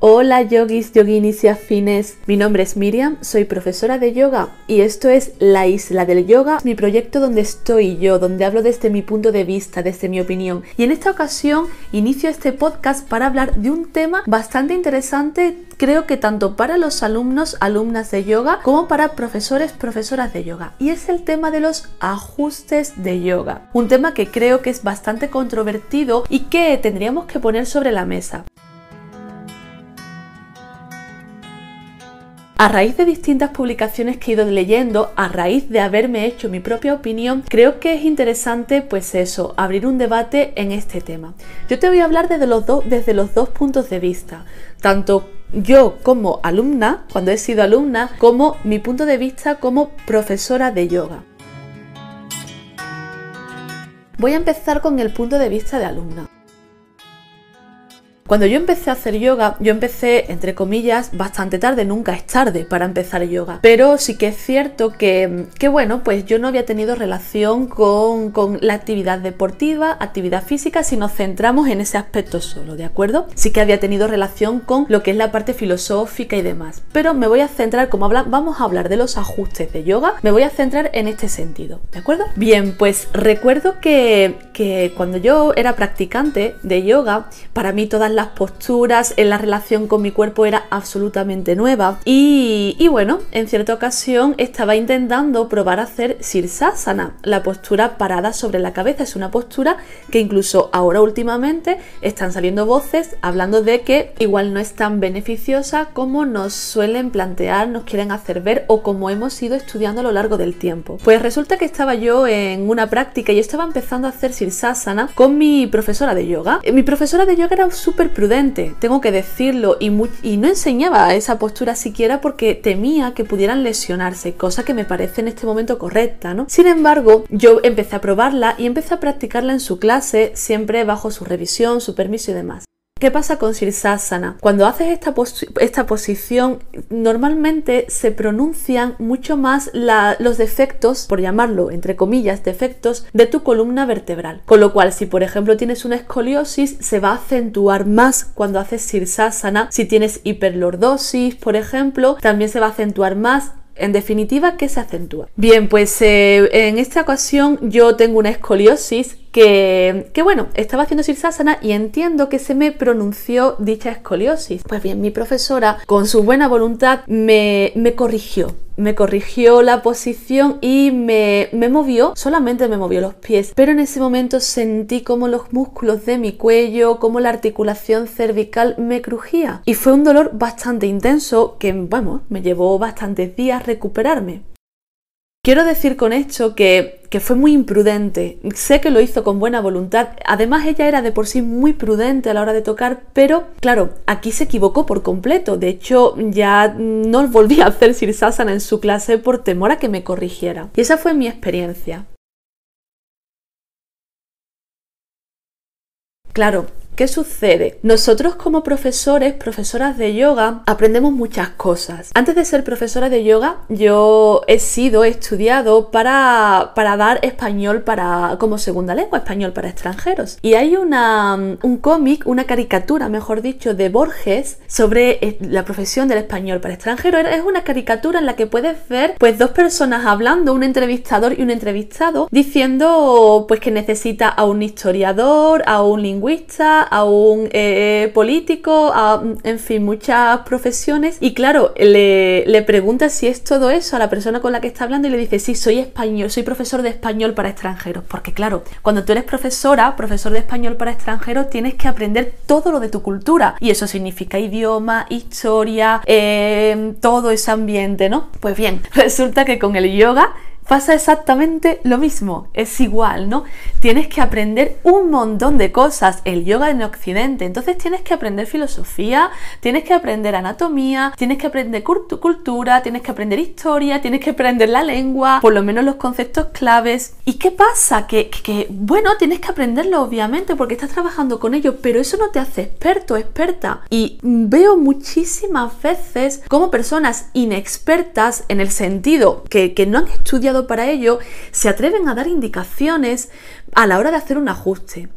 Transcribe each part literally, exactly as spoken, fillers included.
Hola yogis, yoginis y afines, mi nombre es Miriam, soy profesora de yoga y esto es La Isla del Yoga, mi proyecto donde estoy yo, donde hablo desde mi punto de vista, desde mi opinión. Y en esta ocasión inicio este podcast para hablar de un tema bastante interesante, creo que tanto para los alumnos, alumnas de yoga, como para profesores, profesoras de yoga. Y es el tema de los ajustes de yoga, un tema que creo que es bastante controvertido y que tendríamos que poner sobre la mesa. A raíz de distintas publicaciones que he ido leyendo, a raíz de haberme hecho mi propia opinión, creo que es interesante, pues eso, abrir un debate en este tema. Yo te voy a hablar desde los dos, desde los dos puntos de vista, tanto yo como alumna, cuando he sido alumna, como mi punto de vista como profesora de yoga. Voy a empezar con el punto de vista de alumna. Cuando yo empecé a hacer yoga, yo empecé, entre comillas, bastante tarde, nunca es tarde para empezar yoga. Pero sí que es cierto que, que bueno, pues yo no había tenido relación con, con la actividad deportiva, actividad física, si nos centramos en ese aspecto solo, ¿de acuerdo? Sí que había tenido relación con lo que es la parte filosófica y demás. Pero me voy a centrar, como habla, vamos a hablar de los ajustes de yoga, me voy a centrar en este sentido, ¿de acuerdo? Bien, pues recuerdo que, que cuando yo era practicante de yoga, para mí todas las las posturas, en la relación con mi cuerpo era absolutamente nueva y, y bueno, en cierta ocasión estaba intentando probar a hacer sirsasana, la postura parada sobre la cabeza. Es una postura que incluso ahora últimamente están saliendo voces hablando de que igual no es tan beneficiosa como nos suelen plantear, nos quieren hacer ver o como hemos ido estudiando a lo largo del tiempo. Pues resulta que estaba yo en una práctica y estaba empezando a hacer sirsasana con mi profesora de yoga. Mi profesora de yoga era súper prudente, tengo que decirlo, y, muy, y no enseñaba esa postura siquiera porque temía que pudieran lesionarse, cosa que me parece en este momento correcta, ¿no? Sin embargo, yo empecé a probarla y empecé a practicarla en su clase, siempre bajo su revisión, su permiso y demás. ¿Qué pasa con sirsasana? Cuando haces esta, pos esta posición, normalmente se pronuncian mucho más la los defectos, por llamarlo entre comillas, defectos de tu columna vertebral. Con lo cual, si por ejemplo tienes una escoliosis, se va a acentuar más cuando haces sirsasana. Si tienes hiperlordosis, por ejemplo, también se va a acentuar más. En definitiva, ¿qué se acentúa? Bien, pues eh, en esta ocasión yo tengo una escoliosis que, que, bueno, estaba haciendo sirsasana y entiendo que se me pronunció dicha escoliosis. Pues bien, mi profesora, con su buena voluntad, me, me corrigió. Me corrigió la posición y me, me movió, solamente me movió los pies, pero en ese momento sentí como los músculos de mi cuello, como la articulación cervical me crujía y fue un dolor bastante intenso que, vamos, me llevó bastantes días recuperarme. Quiero decir con esto que, que fue muy imprudente, sé que lo hizo con buena voluntad, además ella era de por sí muy prudente a la hora de tocar, pero claro, aquí se equivocó por completo, de hecho ya no volví a hacer sirsasana en su clase por temor a que me corrigiera. Y esa fue mi experiencia. Claro. ¿Qué sucede? Nosotros como profesores, profesoras de yoga, aprendemos muchas cosas. Antes de ser profesora de yoga, yo he sido, he estudiado para, para dar español para, como segunda lengua, español para extranjeros. Y hay una, un cómic, una caricatura, mejor dicho, de Borges sobre la profesión del español para extranjeros. Es una caricatura en la que puedes ver pues, dos personas hablando, un entrevistador y un entrevistado, diciendo pues, que necesita a un historiador, a un lingüista, a un eh, político, a, en fin, muchas profesiones. Y claro, le, le pregunta si es todo eso a la persona con la que está hablando y le dice, sí, soy español, soy profesor de español para extranjeros. Porque claro, cuando tú eres profesora, profesor de español para extranjeros, tienes que aprender todo lo de tu cultura. Y eso significa idioma, historia, eh, todo ese ambiente, ¿no? Pues bien, resulta que con el yoga pasa exactamente lo mismo, es igual, ¿no? Tienes que aprender un montón de cosas, el yoga en Occidente, entonces tienes que aprender filosofía, tienes que aprender anatomía, tienes que aprender cultura, tienes que aprender historia, tienes que aprender la lengua, por lo menos los conceptos claves. ¿Y qué pasa? Que, que, que bueno, tienes que aprenderlo obviamente porque estás trabajando con ello, pero eso no te hace experto, experta. Y veo muchísimas veces como personas inexpertas en el sentido que, que no han estudiado para ello, se atreven a dar indicaciones a la hora de hacer un ajuste.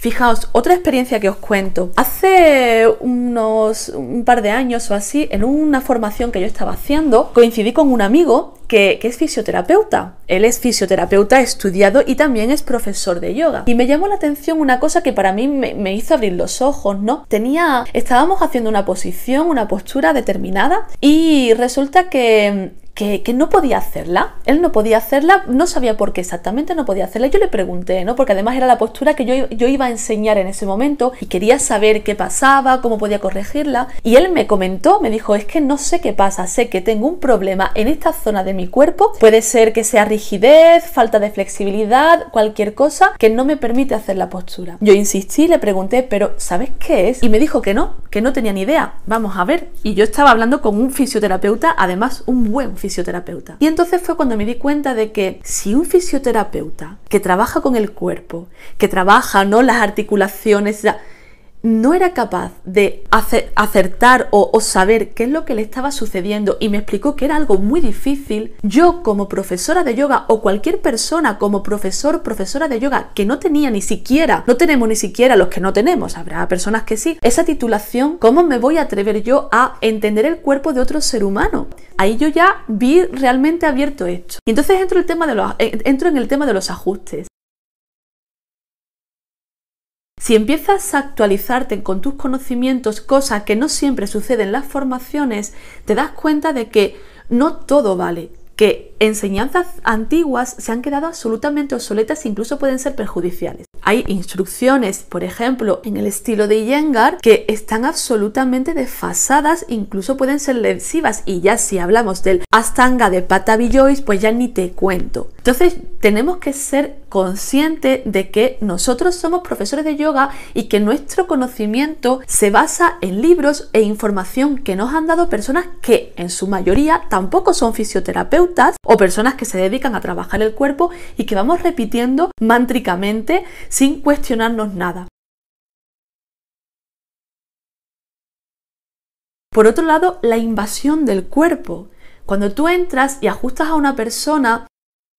Fijaos, otra experiencia que os cuento. Hace unos un par de años o así, en una formación que yo estaba haciendo, coincidí con un amigo que, que es fisioterapeuta. Él es fisioterapeuta estudiado y también es profesor de yoga. Y me llamó la atención una cosa que para mí me, me hizo abrir los ojos, ¿no? Tenía, estábamos haciendo una posición, una postura determinada y resulta que... Que, que no podía hacerla, él no podía hacerla, no sabía por qué exactamente no podía hacerla. Yo le pregunté, ¿no? Porque además era la postura que yo, yo iba a enseñar en ese momento y quería saber qué pasaba, cómo podía corregirla. Y él me comentó, me dijo, es que no sé qué pasa, sé que tengo un problema en esta zona de mi cuerpo, puede ser que sea rigidez, falta de flexibilidad, cualquier cosa que no me permite hacer la postura. Yo insistí, le pregunté, pero ¿sabes qué es? Y me dijo que no, que no tenía ni idea, vamos a ver. Y yo estaba hablando con un fisioterapeuta, además un buen fisioterapeuta. Fisioterapeuta. Y entonces fue cuando me di cuenta de que si un fisioterapeuta que trabaja con el cuerpo, que trabaja, ¿no?, las articulaciones, no era capaz de hacer, acertar o, o saber qué es lo que le estaba sucediendo y me explicó que era algo muy difícil, yo como profesora de yoga o cualquier persona como profesor, profesora de yoga que no tenía ni siquiera, no tenemos ni siquiera los que no tenemos, habrá personas que sí, esa titulación, ¿cómo me voy a atrever yo a entender el cuerpo de otro ser humano? Ahí yo ya vi realmente abierto esto. Y entonces entro, el tema de los, entro en el tema de los ajustes. Si empiezas a actualizarte con tus conocimientos, cosa que no siempre sucede en las formaciones, te das cuenta de que no todo vale, que enseñanzas antiguas se han quedado absolutamente obsoletas e incluso pueden ser perjudiciales. Hay instrucciones, por ejemplo, en el estilo de Iyengar, que están absolutamente desfasadas, incluso pueden ser lesivas. Y ya si hablamos del Ashtanga de Pattabhi Jois, pues ya ni te cuento. Entonces, tenemos que ser conscientes de que nosotros somos profesores de yoga y que nuestro conocimiento se basa en libros e información que nos han dado personas que, en su mayoría, tampoco son fisioterapeutas o personas que se dedican a trabajar el cuerpo y que vamos repitiendo mántricamente, sin cuestionarnos nada. Por otro lado, la invasión del cuerpo. Cuando tú entras y ajustas a una persona,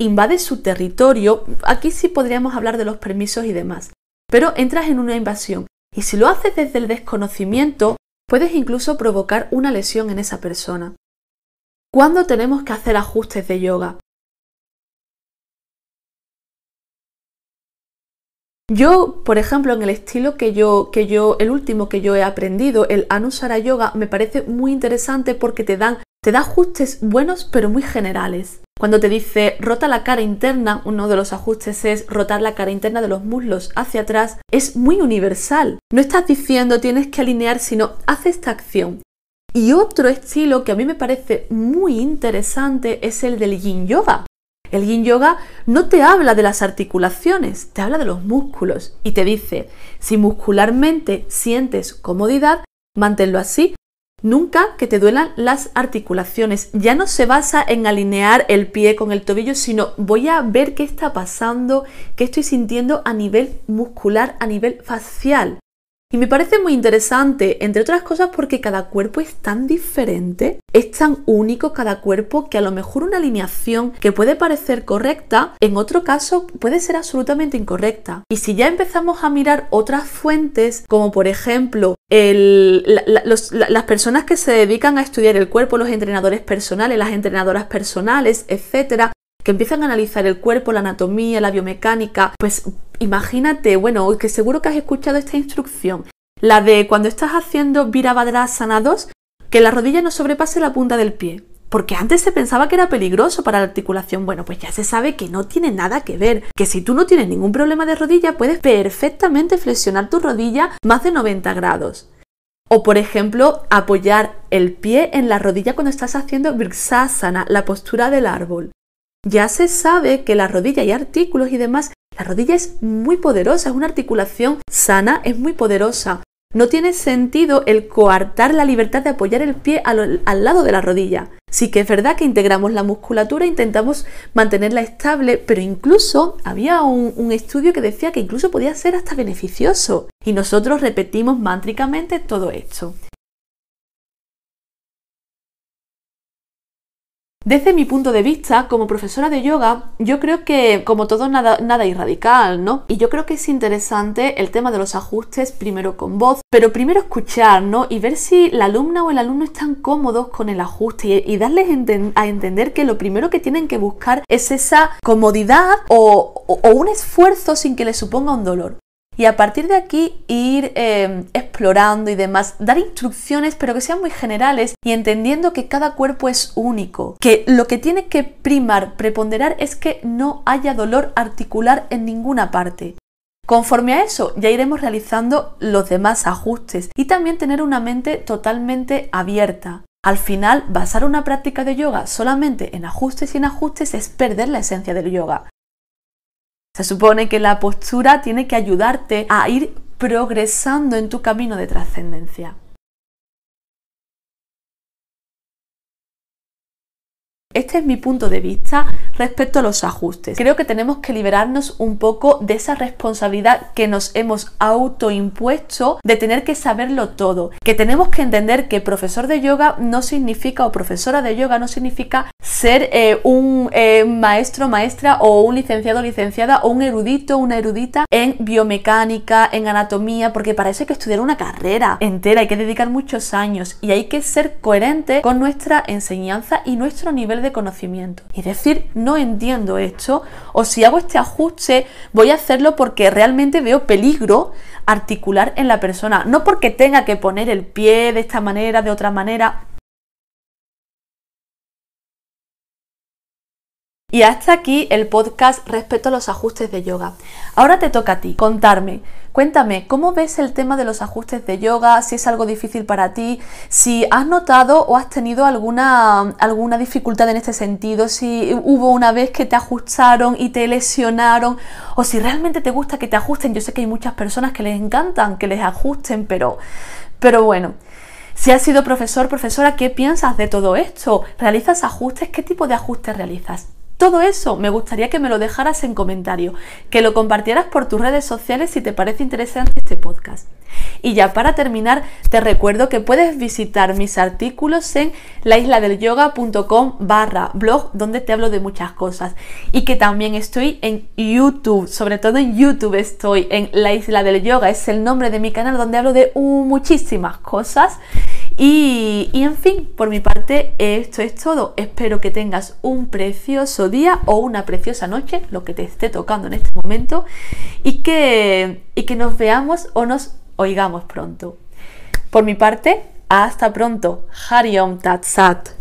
invades su territorio. Aquí sí podríamos hablar de los permisos y demás, pero entras en una invasión. Y si lo haces desde el desconocimiento, puedes incluso provocar una lesión en esa persona. ¿Cuándo tenemos que hacer ajustes de yoga? Yo, por ejemplo, en el estilo que yo, que yo, el último que yo he aprendido, el Anusara Yoga, me parece muy interesante porque te dan, te da ajustes buenos pero muy generales. Cuando te dice rota la cara interna, uno de los ajustes es rotar la cara interna de los muslos hacia atrás, es muy universal. No estás diciendo tienes que alinear, sino haz esta acción. Y otro estilo que a mí me parece muy interesante es el del yin yoga. El yin yoga no te habla de las articulaciones, te habla de los músculos y te dice, si muscularmente sientes comodidad, manténlo así, nunca que te duelan las articulaciones. Ya no se basa en alinear el pie con el tobillo, sino voy a ver qué está pasando, qué estoy sintiendo a nivel muscular, a nivel facial. Y me parece muy interesante, entre otras cosas porque cada cuerpo es tan diferente, es tan único cada cuerpo que a lo mejor una alineación que puede parecer correcta, en otro caso puede ser absolutamente incorrecta. Y si ya empezamos a mirar otras fuentes, como por ejemplo el, la, la, los, la, las personas que se dedican a estudiar el cuerpo, los entrenadores personales, las entrenadoras personales, etcétera, que empiezan a analizar el cuerpo, la anatomía, la biomecánica, pues imagínate, bueno, que seguro que has escuchado esta instrucción, la de cuando estás haciendo virabhadrasana dos, que la rodilla no sobrepase la punta del pie, porque antes se pensaba que era peligroso para la articulación. Bueno, pues ya se sabe que no tiene nada que ver, que si tú no tienes ningún problema de rodilla, puedes perfectamente flexionar tu rodilla más de noventa grados. O por ejemplo, apoyar el pie en la rodilla cuando estás haciendo vrksasana, la postura del árbol. Ya se sabe que la rodilla y artículos y demás, la rodilla es muy poderosa, es una articulación sana, es muy poderosa. No tiene sentido el coartar la libertad de apoyar el pie al, al lado de la rodilla. Sí que es verdad que integramos la musculatura, intentamos mantenerla estable, pero incluso había un, un estudio que decía que incluso podía ser hasta beneficioso. Y nosotros repetimos mántricamente todo esto. Desde mi punto de vista, como profesora de yoga, yo creo que, como todo, nada, nada es radical, ¿no? Y yo creo que es interesante el tema de los ajustes, primero con voz, pero primero escuchar, ¿no? Y ver si la alumna o el alumno están cómodos con el ajuste y, y darles enten, a entender que lo primero que tienen que buscar es esa comodidad o, o, o un esfuerzo sin que les suponga un dolor. Y a partir de aquí ir eh, explorando y demás, dar instrucciones pero que sean muy generales y entendiendo que cada cuerpo es único, que lo que tiene que primar, preponderar es que no haya dolor articular en ninguna parte. Conforme a eso ya iremos realizando los demás ajustes y también tener una mente totalmente abierta. Al final, basar una práctica de yoga solamente en ajustes y en ajustes es perder la esencia del yoga. Se supone que la postura tiene que ayudarte a ir progresando en tu camino de trascendencia. Este es mi punto de vista respecto a los ajustes. Creo que tenemos que liberarnos un poco de esa responsabilidad que nos hemos autoimpuesto de tener que saberlo todo. Que tenemos que entender que profesor de yoga no significa, o profesora de yoga no significa ser eh, un eh, maestro, maestra, o un licenciado, licenciada, o un erudito, una erudita en biomecánica, en anatomía, porque para eso hay que estudiar una carrera entera, hay que dedicar muchos años y hay que ser coherente con nuestra enseñanza y nuestro nivel de conocimiento y decir no entiendo esto, o si hago este ajuste voy a hacerlo porque realmente veo peligro articular en la persona, no porque tenga que poner el pie de esta manera, de otra manera. Y hasta aquí el podcast respecto a los ajustes de yoga. Ahora te toca a ti contarme, cuéntame cómo ves el tema de los ajustes de yoga, si es algo difícil para ti, si has notado o has tenido alguna, alguna dificultad en este sentido, si hubo una vez que te ajustaron y te lesionaron, o si realmente te gusta que te ajusten. Yo sé que hay muchas personas que les encantan que les ajusten, pero, pero bueno. Si has sido profesor, profesora, ¿qué piensas de todo esto? ¿Realizas ajustes? ¿Qué tipo de ajustes realizas? Todo eso me gustaría que me lo dejaras en comentario, que lo compartieras por tus redes sociales si te parece interesante este podcast. Y ya para terminar, te recuerdo que puedes visitar mis artículos en laisla del yoga punto com barra blog, donde te hablo de muchas cosas. Y que también estoy en YouTube, sobre todo en YouTube estoy en La Isla del Yoga, es el nombre de mi canal donde hablo de uh, muchísimas cosas. Y, y en fin, por mi parte esto es todo. Espero que tengas un precioso día o una preciosa noche, lo que te esté tocando en este momento, y que, y que nos veamos o nos oigamos pronto. Por mi parte, hasta pronto. Hariom Tatsat.